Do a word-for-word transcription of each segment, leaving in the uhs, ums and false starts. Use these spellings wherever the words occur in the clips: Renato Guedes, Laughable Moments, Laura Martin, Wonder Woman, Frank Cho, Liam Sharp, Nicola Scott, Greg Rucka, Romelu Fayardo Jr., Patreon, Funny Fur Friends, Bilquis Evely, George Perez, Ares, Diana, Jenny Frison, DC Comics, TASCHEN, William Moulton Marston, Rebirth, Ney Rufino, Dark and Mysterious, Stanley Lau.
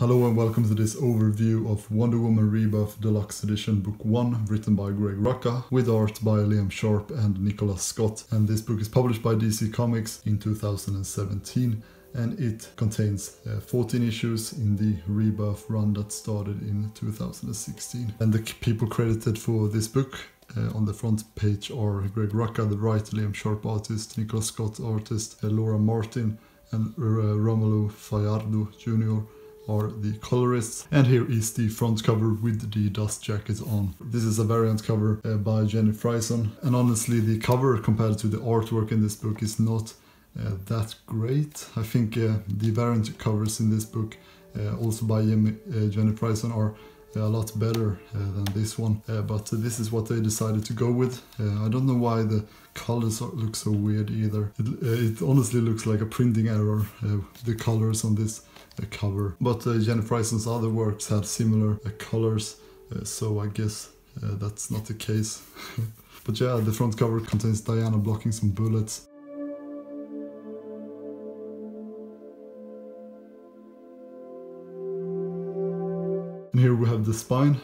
Hello and welcome to this overview of Wonder Woman Rebuff Deluxe Edition Book one, written by Greg Rucka, with art by Liam Sharp and Nicola Scott. And this book is published by D C Comics in two thousand seventeen, and it contains uh, fourteen issues in the rebuff run that started in two thousand sixteen. And the people credited for this book Uh, on the front page are Greg Rucka, the writer, Liam Sharp, artist, Nicola Scott, artist, uh, Laura Martin and uh, Romelu Fayardo Junior are the colorists. And here is the front cover with the dust jacket on. This is a variant cover uh, by Jenny Frison, and honestly the cover compared to the artwork in this book is not uh, that great. I think uh, the variant covers in this book, uh, also by Jenny, uh, Jenny Frison, are a lot better uh, than this one, uh, but uh, this is what they decided to go with. Uh, I don't know why the colors are, look so weird either. It, uh, it honestly looks like a printing error, uh, the colors on this uh, cover. But uh, Jenny Frison's other works had similar uh, colors, uh, so I guess uh, that's not the case. But yeah, the front cover contains Diana blocking some bullets. And here we have the spine.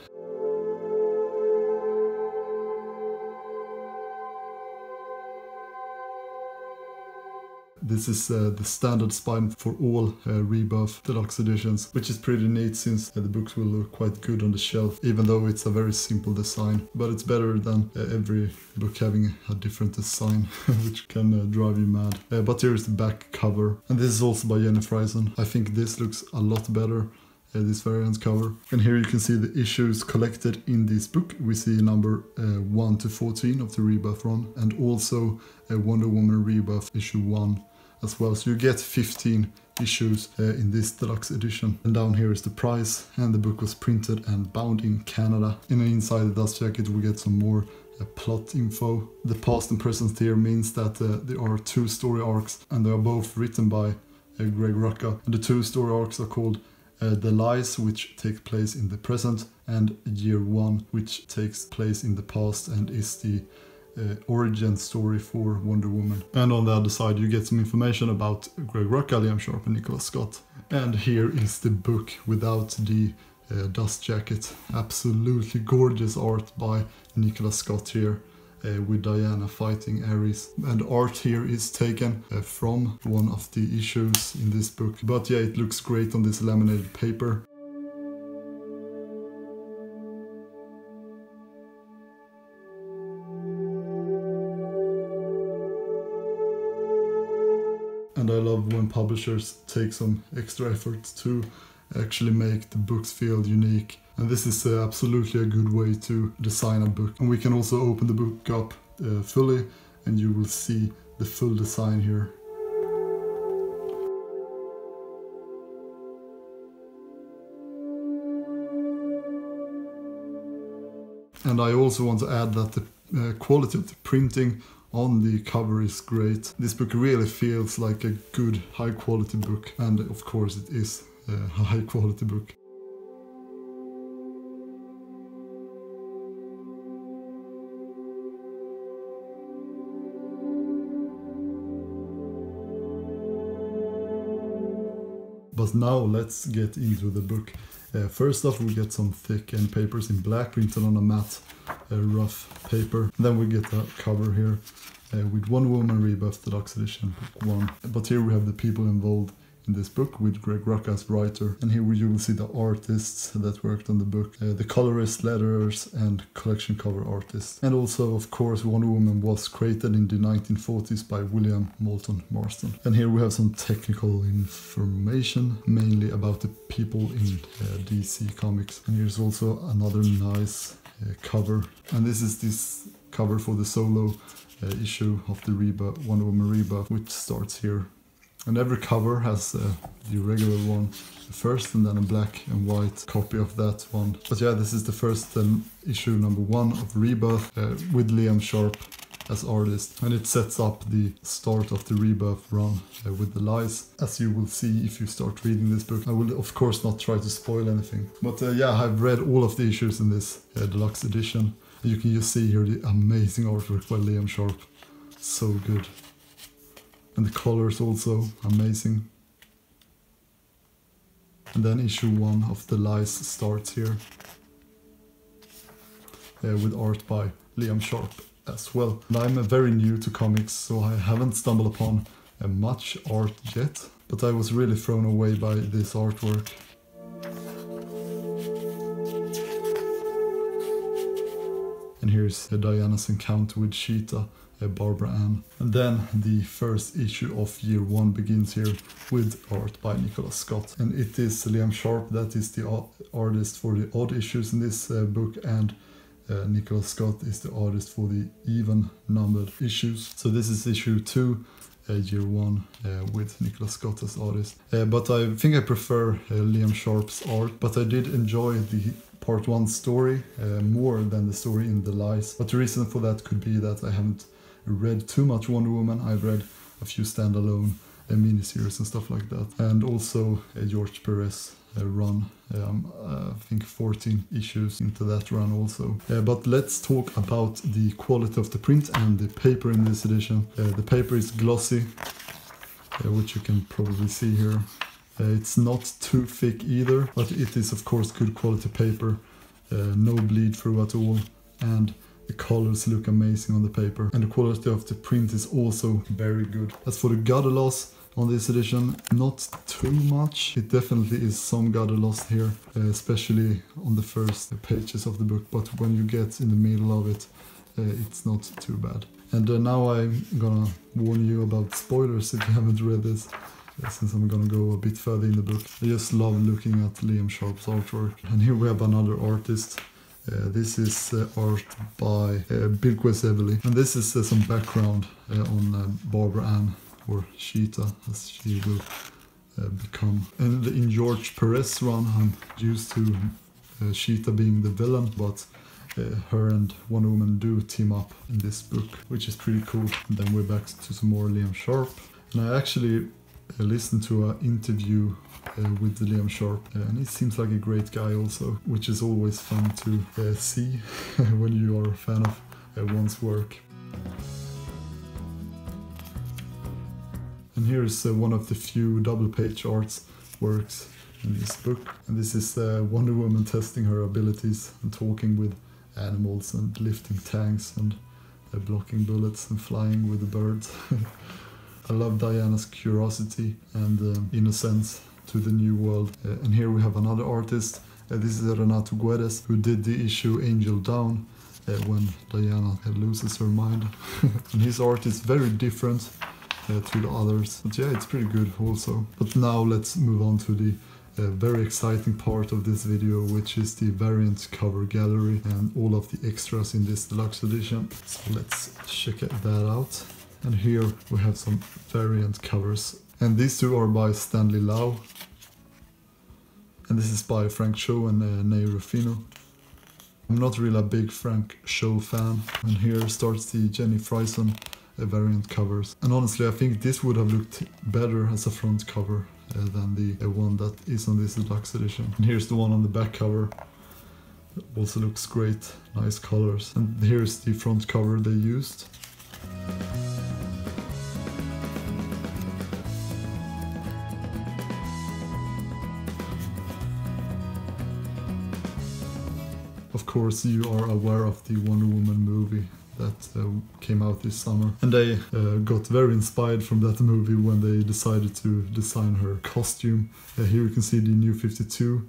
This is uh, the standard spine for all uh, rebuff deluxe editions, which is pretty neat since uh, the books will look quite good on the shelf, even though it's a very simple design. But it's better than uh, every book having a different design, which can uh, drive you mad. Uh, but here is the back cover, and this is also by Jenny Frison. I think this looks a lot better. Uh, this variant cover. And here you can see the issues collected in this book. We see number uh, one to fourteen of the rebuff run, and also a Wonder Woman rebuff issue one as well. So you get fifteen issues uh, in this deluxe edition. And down here is the price, and the book was printed and bound in Canada. And inside the dust jacket we get some more uh, plot info. The past and present here means that uh, there are two story arcs, and they are both written by uh, Greg Rucka. And the two story arcs are called Uh, the Lies, which take place in the present, and Year One, which takes place in the past and is the uh, origin story for Wonder Woman. And on the other side you get some information about Greg Rucka, Liam Sharp and Nicola Scott. And here is the book without the uh, dust jacket. Absolutely gorgeous art by Nicola Scott here, Uh, with Diana fighting Ares. And art here is taken uh, from one of the issues in this book. But yeah, it looks great on this laminated paper. And I love when publishers take some extra efforts to actually make the books feel unique. And this is uh, absolutely a good way to design a book. And we can also open the book up uh, fully, and you will see the full design here. And I also want to add that the uh, quality of the printing on the cover is great. This book really feels like a good high quality book, and of course it is a high quality book. But now let's get into the book. Uh, first off we get some thick end papers in black printed on a matte uh, rough paper. Then we get a cover here uh, with Wonder Woman Rebuff Deluxe Edition Book one. But here we have the people involved in this book with Greg Rucka as writer. And here you will see the artists that worked on the book, uh, the colorist, letterers and collection cover artists. And also of course Wonder Woman was created in the nineteen forties by William Moulton Marston. And here we have some technical information, mainly about the people in uh, D C Comics. And here's also another nice uh, cover. And this is this cover for the solo uh, issue of the rebuff, Wonder Woman Rebuff, which starts here. And every cover has uh, the regular one first, and then a black and white copy of that one. But yeah, this is the first um, issue number one of Rebuff uh, with Liam Sharp as artist. And it sets up the start of the Rebuff run uh, with the lies, as you will see if you start reading this book. I will of course not try to spoil anything. But uh, yeah, I've read all of the issues in this uh, deluxe edition. You can just see here the amazing artwork by Liam Sharp. So good. And the colors also amazing. And then issue one of The Lies starts here. Yeah, with art by Liam Sharp as well. And I'm very new to comics, so I haven't stumbled upon much art yet, but I was really thrown away by this artwork. And here's Diana's encounter with Cheetah, Barbara Ann. And then the first issue of year one begins here with art by Nicola Scott. And it is Liam Sharp that is the artist for the odd issues in this uh, book, and uh, Nicola Scott is the artist for the even numbered issues. So this is issue two, uh, year one, uh, with Nicola Scott as artist. Uh, but I think I prefer uh, Liam Sharp's art, but I did enjoy the part one story uh, more than the story in The Lies. But the reason for that could be that I haven't read too much Wonder Woman. I've read a few standalone uh, miniseries and stuff like that, and also uh, George Perez uh, run, um, uh, I think fourteen issues into that run also. Uh, but let's talk about the quality of the print and the paper in this edition. Uh, the paper is glossy, uh, which you can probably see here. Uh, it's not too thick either, but it is of course good quality paper, uh, no bleed through at all, and the colors look amazing on the paper, and the quality of the print is also very good. As for the gutter loss on this edition, not too much. It definitely is some gutter loss here, especially on the first pages of the book, but when you get in the middle of it, uh, it's not too bad. And uh, now I'm gonna warn you about spoilers if you haven't read this, since I'm gonna go a bit further in the book. I just love looking at Liam Sharp's artwork. And here we have another artist. Uh, this is uh, art by uh, Bilquis Evely, and this is uh, some background uh, on uh, Barbara Ann, or Cheetah as she will uh, become. And in George Perez run, I'm used to uh, Cheetah being the villain, but uh, her and Wonder Woman do team up in this book, which is pretty cool. And then we're back to some more Liam Sharp, and I actually I listened to an interview uh, with Liam Sharp, uh, and he seems like a great guy also, which is always fun to uh, see when you are a fan of uh, one's work. And here is uh, one of the few double-page arts works in this book, and this is uh, Wonder Woman testing her abilities and talking with animals and lifting tanks and uh, blocking bullets and flying with the birds. I love Diana's curiosity and uh, innocence to the new world. Uh, and here we have another artist. Uh, this is Renato Guedes, who did the issue Angel Down, uh, when Diana uh, loses her mind. And his art is very different uh, to the others. But yeah, it's pretty good also. But now let's move on to the uh, very exciting part of this video, which is the variant cover gallery and all of the extras in this deluxe edition. So let's check that out. And here we have some variant covers. And these two are by Stanley Lau. And this is by Frank Cho and uh, Ney Rufino. I'm not really a big Frank Cho fan. And here starts the Jenny Frison uh, variant covers. And honestly, I think this would have looked better as a front cover uh, than the uh, one that is on this deluxe edition. And here's the one on the back cover. It also looks great, nice colors. And here's the front cover they used. Of course, you are aware of the Wonder Woman movie that uh, came out this summer, and they uh, got very inspired from that movie when they decided to design her costume. Uh, here you can see the new fifty-two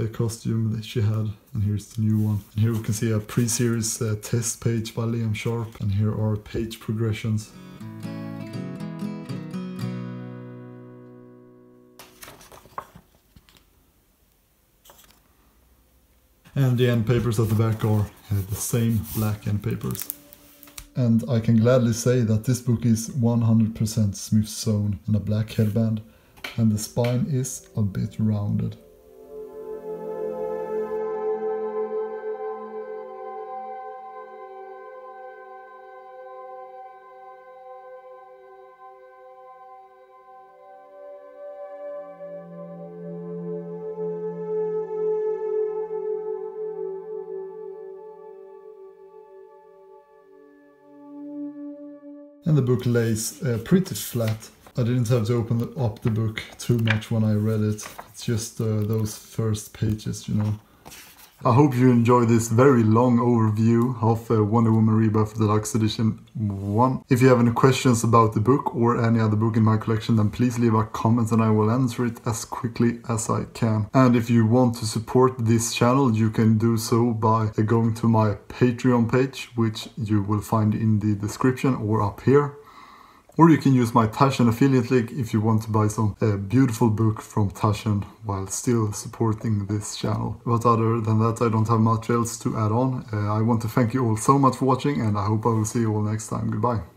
uh, costume that she had, and here's the new one. And here we can see a pre-series uh, test page by Liam Sharp, and here are page progressions. And the end papers at the back are uh, the same black end papers. And I can gladly say that this book is one hundred percent Smithsonian, and a black headband, and the spine is a bit rounded. And the book lays uh, pretty flat, I didn't have to open up the book too much when I read it. It's just uh, those first pages, you know. I hope you enjoy this very long overview of uh, Wonder Woman Rebirth Deluxe Edition one. If you have any questions about the book or any other book in my collection, then please leave a comment and I will answer it as quickly as I can. And if you want to support this channel, you can do so by going to my Patreon page, which you will find in the description or up here. Or you can use my TASCHEN affiliate link if you want to buy some uh, beautiful book from TASCHEN while still supporting this channel. But other than that, I don't have much else to add on. Uh, I want to thank you all so much for watching, and I hope I will see you all next time. Goodbye.